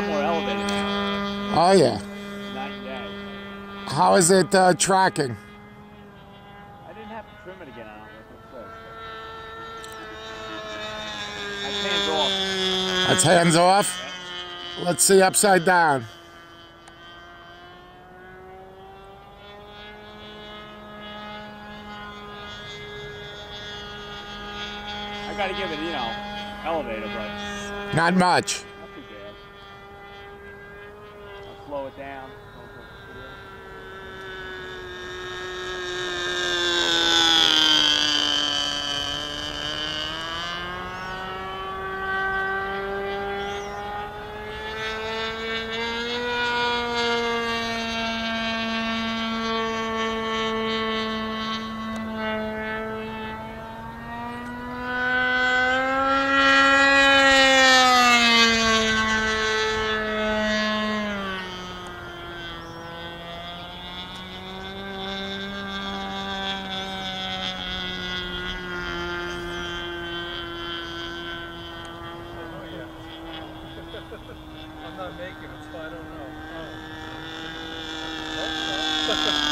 lot more elevated now. Oh, yeah. Night and day. How is it tracking? I didn't have to trim it again. I don't know if it's close. That's hands off. That's hands off? Okay. Let's see upside down. I gotta give it, you know, elevator, but... Not much. Not too bad. I'll slow it down. I'm not making it, so I don't know. Oh.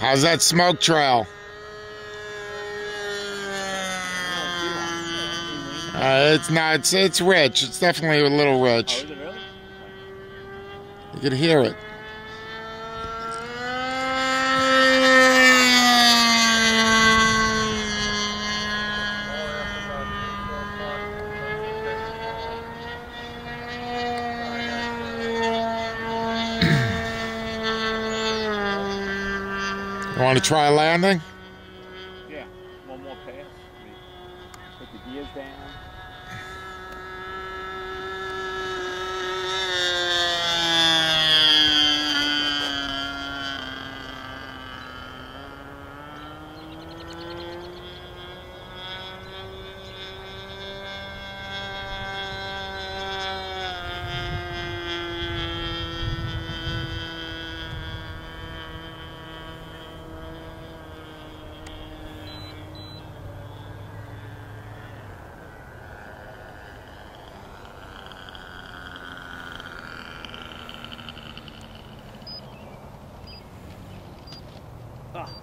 How's that smoke trail? It's not. It's rich. It's definitely a little rich. Oh, is it really? You can hear it. You want to try a landing? Yeah, one more pass. Put the gears down.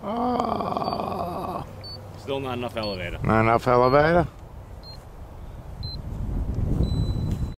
Oh. Still not enough elevator. Not enough elevator?